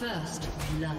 First blood.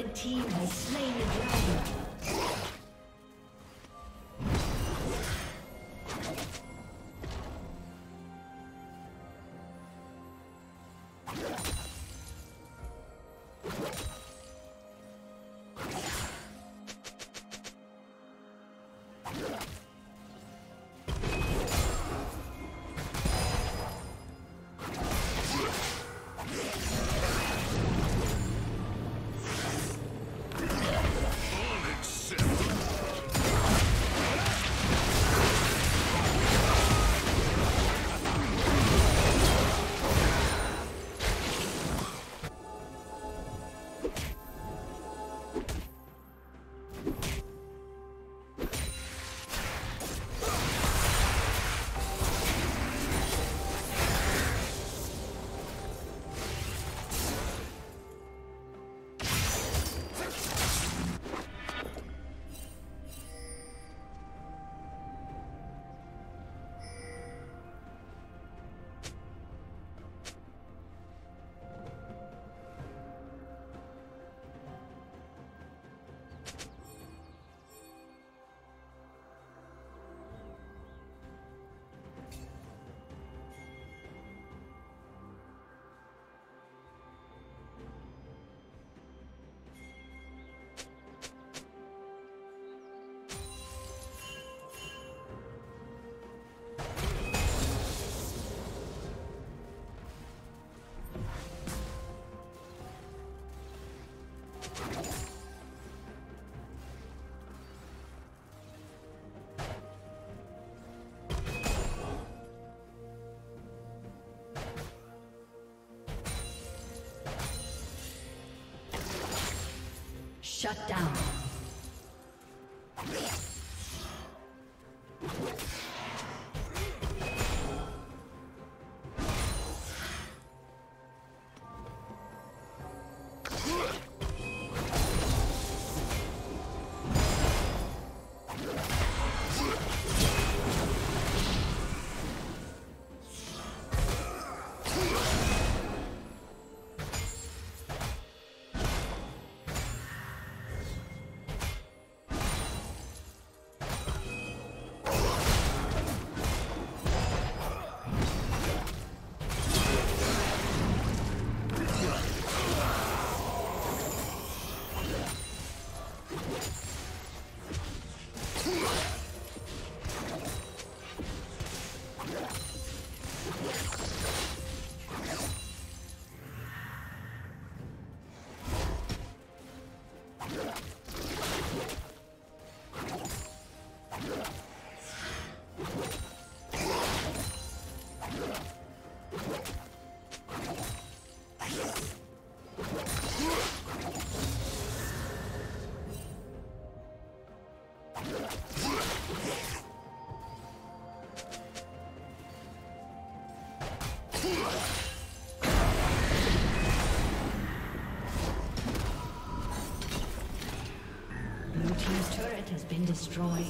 The team has slain the dragon. Shut down. Destroyed.